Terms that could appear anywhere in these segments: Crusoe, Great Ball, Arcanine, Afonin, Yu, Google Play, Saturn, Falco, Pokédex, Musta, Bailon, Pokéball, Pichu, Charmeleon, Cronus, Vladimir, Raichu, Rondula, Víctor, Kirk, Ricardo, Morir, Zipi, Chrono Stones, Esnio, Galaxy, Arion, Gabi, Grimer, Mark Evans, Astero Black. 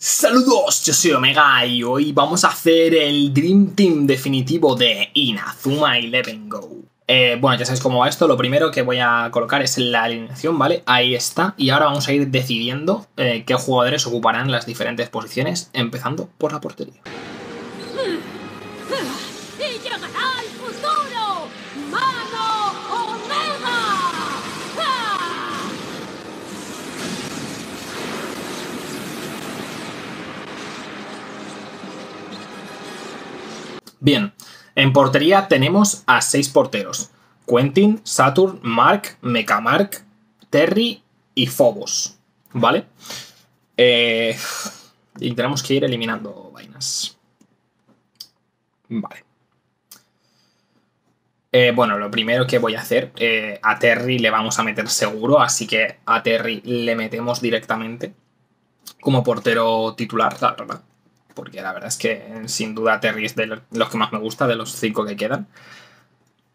Saludos, yo soy Omega y hoy vamos a hacer el Dream Team definitivo de Inazuma Eleven Go. Bueno, ya sabéis cómo va esto. Lo primero que voy a colocar es la alineación, ¿vale? Ahí está. Y ahora vamos a ir decidiendo qué jugadores ocuparán las diferentes posiciones, empezando por la portería. ¡Y llegará al futuro! ¡Mano Omega! Bien, en portería tenemos a 6 porteros: Quentin, Saturn, Mark, Mecha Mark, Terry y Phobos, ¿vale? Y tenemos que ir eliminando vainas. Vale. Bueno, lo primero que voy a hacer, a Terry le vamos a meter seguro, así que a Terry le metemos directamente como portero titular, la verdad. Porque la verdad es que sin duda Terry es de los que más me gusta, de los 5 que quedan.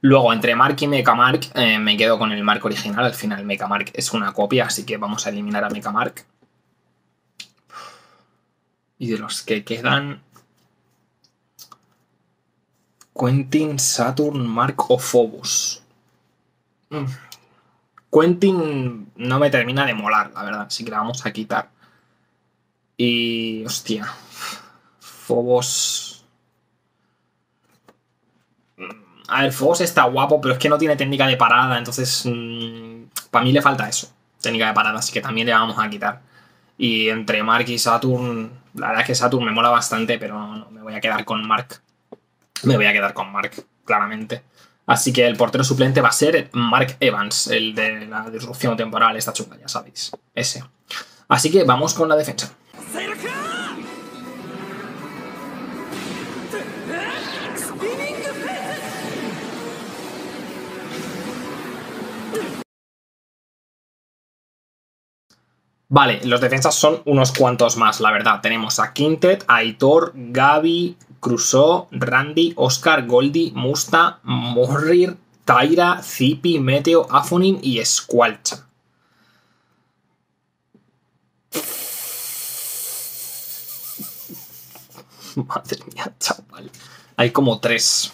Luego, entre Mark y Mecha Mark, me quedo con el Mark original. Al final Mecha Mark es una copia, así que vamos a eliminar a Mecha Mark. Y de los que quedan, Quentin, Saturn, Mark o Phobos. Quentin no me termina de molar, la verdad, así que la vamos a quitar. Y... hostia... Phobos... A ver, Phobos está guapo, pero es que no tiene técnica de parada, entonces... para mí le falta eso, técnica de parada, así que también le vamos a quitar. Y entre Mark y Saturn... la verdad es que Saturn me mola bastante, pero no, me voy a quedar con Mark. Me voy a quedar con Mark, claramente. Así que el portero suplente va a ser Mark Evans, el de la disrupción temporal, esta chunga, ya sabéis. Ese. Así que vamos con la defensa. Vale, los defensas son unos cuantos más, la verdad. Tenemos a Quintet, Aitor, Gabi, Crusoe, Randy, Oscar, Goldi, Musta, Morrir, Taira, Zipi, Meteo, Afonin y Squalch. Madre mía, chaval. Hay como 3.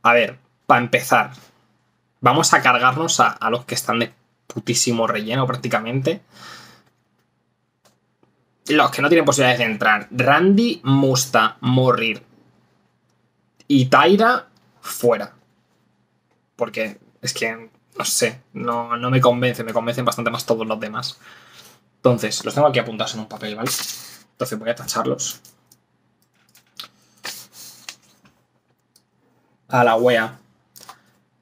A ver, para empezar, vamos a cargarnos a los que están de putísimo relleno prácticamente. Los que no tienen posibilidades de entrar. Randy, Musta, Morrir y Taira, fuera. Porque es que, no sé, no me convence. Me convencen bastante más todos los demás. Entonces, los tengo aquí apuntados en un papel, ¿vale? Entonces voy a tacharlos. A la wea.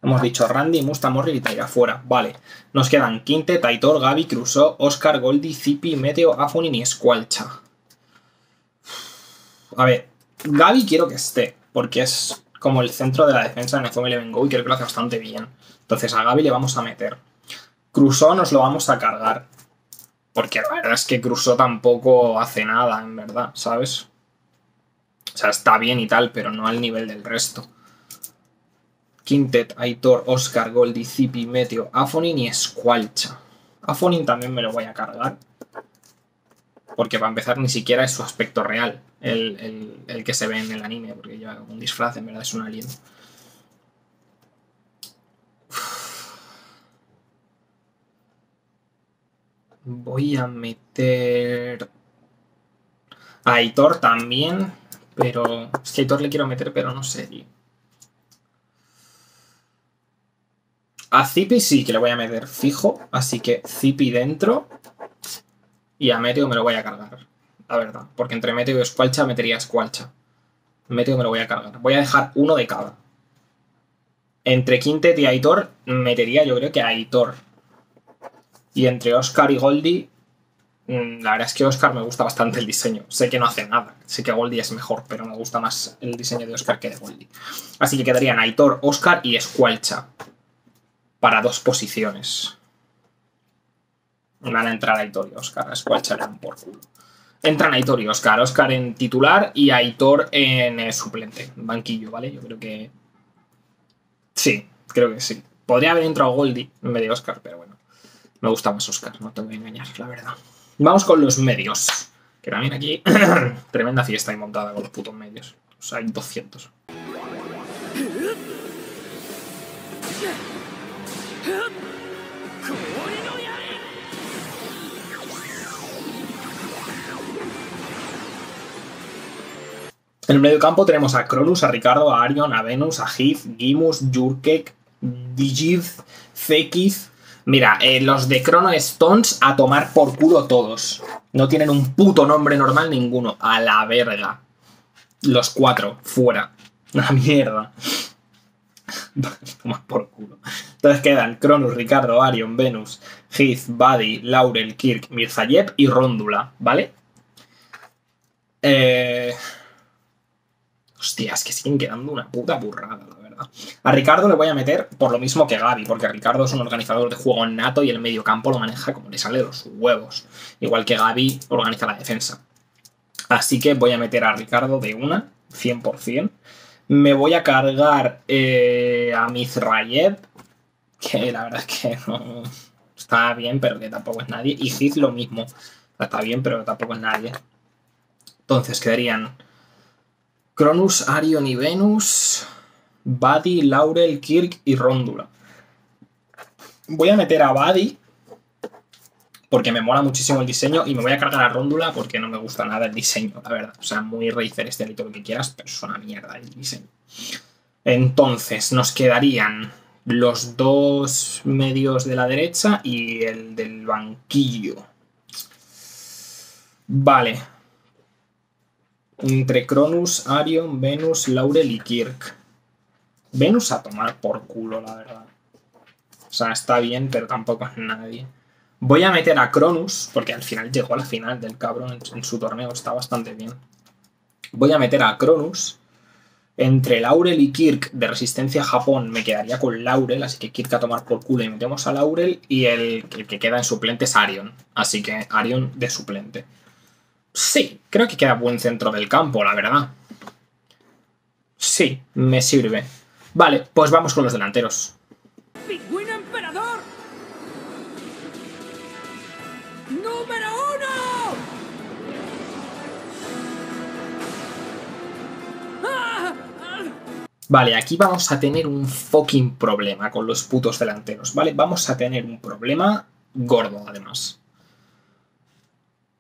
Hemos dicho Randy, Musta, Morri y Taira fuera. Vale. Nos quedan Quinte, Taitor, Gabi, Crusoe, Oscar, Goldi, Zipi, Meteo, Afonin y Squalcha. A ver. Gabi quiero que esté, porque es como el centro de la defensa en Inazuma Eleven Go y creo que lo hace bastante bien. Entonces a Gabi le vamos a meter. Crusoe nos lo vamos a cargar. Porque la verdad es que Crusoe tampoco hace nada, en verdad, ¿sabes? O sea, está bien y tal, pero no al nivel del resto. Quintet, Aitor, Oscar, Goldi, Zipi, Meteo, Afonin y Squalcha. Afonin también me lo voy a cargar. Porque para empezar ni siquiera es su aspecto real. El que se ve en el anime. Porque lleva un disfraz, en verdad es un alien. Voy a meter... Aitor también. Pero... es que Aitor le quiero meter, pero no sé. A Zipi sí que le voy a meter fijo, así que Zipi dentro y a Meteo me lo voy a cargar, la verdad, porque entre Meteo y Squalcha metería Squalcha. Meteo me lo voy a cargar, voy a dejar uno de cada. Entre Quintet y Aitor metería yo creo que Aitor. Y entre Oscar y Goldi, la verdad es que Oscar me gusta bastante el diseño. Sé que no hace nada, sé que Goldi es mejor, pero me gusta más el diseño de Oscar que de Goldi. Así que quedarían Aitor, Oscar y Squalcha. Para 2 posiciones. Van a entrar Aitor y Oscar. A Squalcha le dan por culo. Entran Aitor y Oscar. Oscar en titular y Aitor en suplente. Banquillo, ¿vale? Yo creo que... sí, creo que sí. Podría haber entrado Goldi en vez de Oscar, pero bueno. Me gusta más Oscar, no te voy a engañar, la verdad. Vamos con los medios. Que también aquí, tremenda fiesta ahí montada con los putos medios. O sea, hay 200. En el medio campo tenemos a Cronus, a Ricardo, a Arion, a Venus, a Heath, Gimus, Jurkek, Digiz, Zekiz. Mira, los de Chrono Stones a tomar por culo todos. No tienen un puto nombre normal ninguno. A la verga. Los cuatro, fuera. La mierda. Tomar por culo. Entonces quedan Cronus, Ricardo, Arion, Venus, Heath, Buddy, Laurel, Kirk, Mirzayep y Róndula, ¿vale? Hostia, es que siguen quedando una puta burrada, la verdad. A Ricardo le voy a meter por lo mismo que Gabi, porque Ricardo es un organizador de juego nato y el medio campo lo maneja como le sale de los huevos. Igual que Gabi organiza la defensa. Así que voy a meter a Ricardo de una, 100%. Me voy a cargar a Mizrayev, que la verdad es que no está bien, pero que tampoco es nadie. Y Heath lo mismo. Está bien, pero tampoco es nadie. Entonces quedarían Cronus, Arion y Venus, Buddy, Laurel, Kirk y Róndula. Voy a meter a Buddy porque me mola muchísimo el diseño y me voy a cargar a Róndula porque no me gusta nada el diseño, la verdad. O sea, muy Razer este y todo lo que quieras, pero es una mierda el diseño. Entonces, nos quedarían los dos medios de la derecha y el del banquillo. Vale. Entre Cronus, Arion, Venus, Laurel y Kirk. Venus a tomar por culo, la verdad. O sea, está bien, pero tampoco es nadie. Voy a meter a Cronus, porque al final llegó a la final del cabrón en su torneo. Está bastante bien. Voy a meter a Cronus. Entre Laurel y Kirk de Resistencia Japón me quedaría con Laurel, así que Kirk a tomar por culo y metemos a Laurel. Y el que queda en suplente es Arion. Así que Arion de suplente. Sí, creo que queda buen centro del campo, la verdad. Sí, me sirve. Vale, pues vamos con los delanteros. ¡Pingüino emperador! ¡Número uno! ¡Ah! Vale, aquí vamos a tener un fucking problema con los putos delanteros, ¿vale? Vamos a tener un problema gordo, además.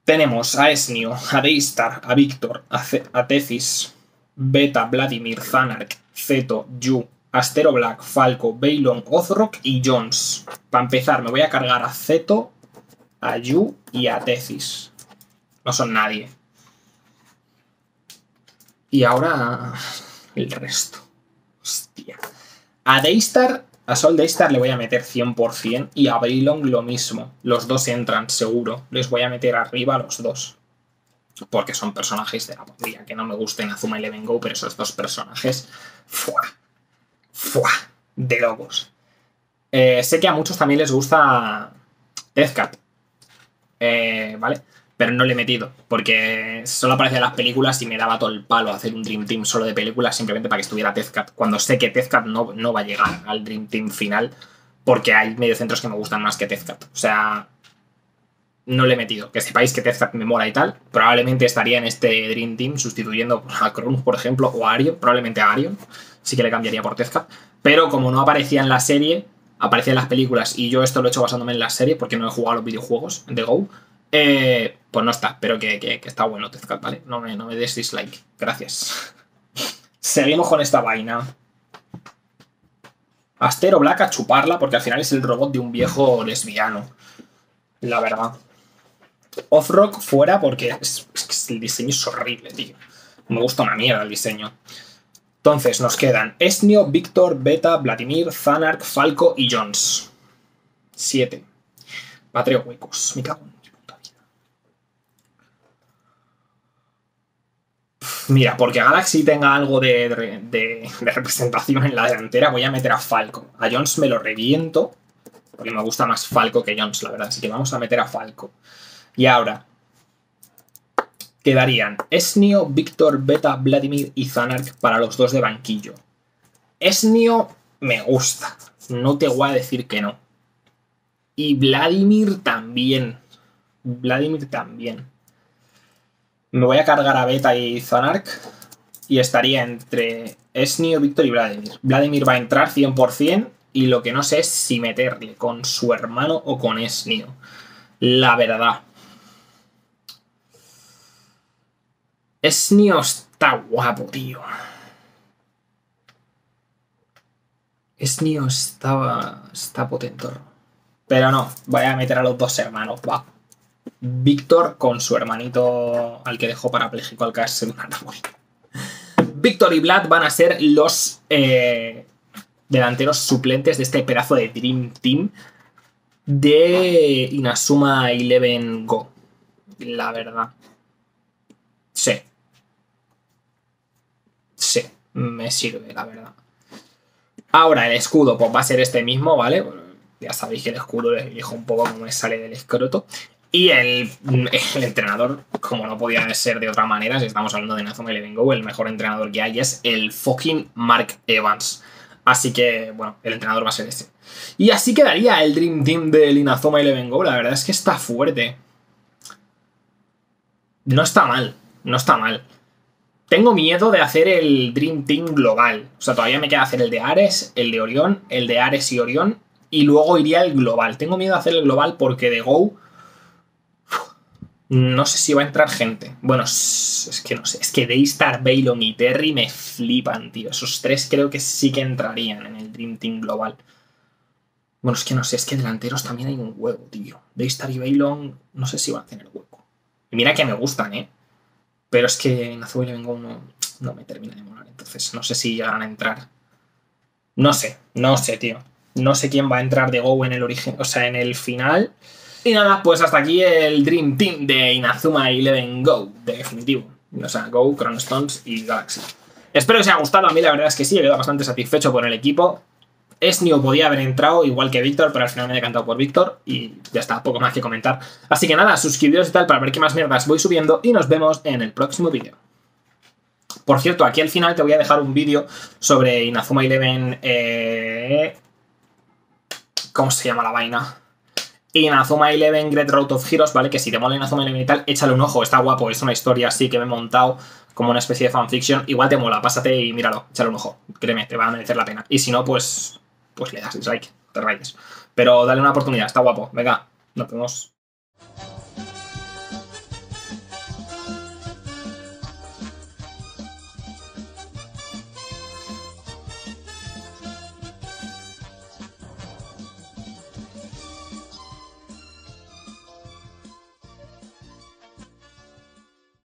Tenemos a Esnio, a Daystar, a Víctor, a Tezis, Beta, Vladimir, Zanark, Zeto, Yu, Astero Black, Falco, Bailon, Ozrock y Jones. Para empezar, me voy a cargar a Zeto, a Yu y a Tezis. No son nadie. Y ahora el resto. Hostia. A Daystar, a Sol Daystar le voy a meter 100% y a Bailon lo mismo. Los dos entran, seguro. Les voy a meter arriba a los dos. Porque son personajes de la podrida. Que no me gusten Inazuma Eleven Go, pero esos dos personajes... ¡Fua! ¡Fua! De locos. Sé que a muchos también les gusta Tezcat. ¿Vale? Pero no le he metido. Porque solo aparece en las películas y me daba todo el palo hacer un Dream Team solo de películas simplemente para que estuviera Tezcat. Cuando sé que Tezcat no va a llegar al Dream Team final porque hay mediocentros que me gustan más que Tezcat. O sea, no le he metido. Que sepáis que Tezcat me mola y tal. Probablemente estaría en este Dream Team sustituyendo a Cronus, por ejemplo, o a Arion. Probablemente a Arion. Sí que le cambiaría por Tezcat. Pero como no aparecía en la serie, aparecía en las películas. Y yo esto lo he hecho basándome en la serie porque no he jugado a los videojuegos de Go. Pues no está, pero que está bueno Tezcat, ¿vale? No me des dislike, gracias. Seguimos con esta vaina. Astero Black a chuparla, porque al final es el robot de un viejo lesbiano. La verdad. Ozrock fuera, porque el diseño es horrible, tío. Me gusta una mierda el diseño. Entonces nos quedan Esnio, Víctor, Beta, Vladimir, Zanark, Falco y Jones. 7. Va 3 huecos, me cago en. Mira, porque Galaxy tenga algo de representación en la delantera, voy a meter a Falco. A Jones me lo reviento, porque me gusta más Falco que Jones, la verdad. Así que vamos a meter a Falco. Y ahora quedarían Esnio, Víctor, Beta, Vladimir y Zanark para los dos de banquillo. Esnio me gusta, no te voy a decir que no. Y Vladimir también. Me voy a cargar a Beta y Zanark y estaría entre Esnio, Víctor y Vladimir. Vladimir va a entrar 100% y lo que no sé es si meterle con su hermano o con Esnio. La verdad. Esnio está guapo, tío. Esnio está potentor. Pero no, voy a meter a los dos hermanos, va. Víctor con su hermanito al que dejó parapléjico al caerse de un árbol. Víctor y Vlad van a ser los delanteros suplentes de este pedazo de Dream Team de Inazuma Eleven Go. La verdad. Sí. Sí, me sirve, la verdad. Ahora, el escudo, pues va a ser este mismo, ¿vale? Ya sabéis que el escudo les elijo un poco como me sale del escroto. Y el entrenador, como no podía ser de otra manera, si estamos hablando de Inazuma Eleven Go, el mejor entrenador que hay es el fucking Mark Evans. Así que, bueno, el entrenador va a ser este. Y así quedaría el Dream Team del Inazuma Eleven Go. La verdad es que está fuerte. No está mal, no está mal. Tengo miedo de hacer el Dream Team global. O sea, todavía me queda hacer el de Ares, el de Orión, el de Ares y Orión. Y luego iría el global. Tengo miedo de hacer el global porque de Go no sé si va a entrar gente. Bueno, es que no sé. Es que Daystar, Bailon y Terry me flipan, tío. Esos tres creo que sí que entrarían en el Dream Team global. Bueno, es que no sé. Es que delanteros también hay un huevo, tío. Daystar y Bailon no sé si van a tener hueco. Y mira que me gustan, ¿eh? Pero es que en Azul y Vengo no me termina de molar. Entonces no sé si llegarán a entrar. No sé. No sé, tío. No sé quién va a entrar de Go en el origen. O sea, en el final. Y nada, pues hasta aquí el Dream Team de Inazuma Eleven Go, de definitivo. O sea, Go, Chronostones y Galaxy. Espero que os haya gustado, a mí la verdad es que sí, he quedado bastante satisfecho por el equipo. Esnio podía haber entrado igual que Víctor, pero al final me he decantado por Víctor y ya está, poco más que comentar. Así que nada, suscribiros y tal para ver qué más mierdas voy subiendo y nos vemos en el próximo vídeo. Por cierto, aquí al final te voy a dejar un vídeo sobre Inazuma Eleven... ¿Cómo se llama la vaina? Inazuma Eleven Great Road of Heroes, ¿vale? Que si te mola Inazuma Eleven y tal, échale un ojo, está guapo, es una historia así que me he montado como una especie de fanfiction, igual te mola, pásate y míralo, échale un ojo, créeme, te va a merecer la pena. Y si no, pues le das dislike, te rayes. Pero dale una oportunidad, está guapo, venga, nos vemos.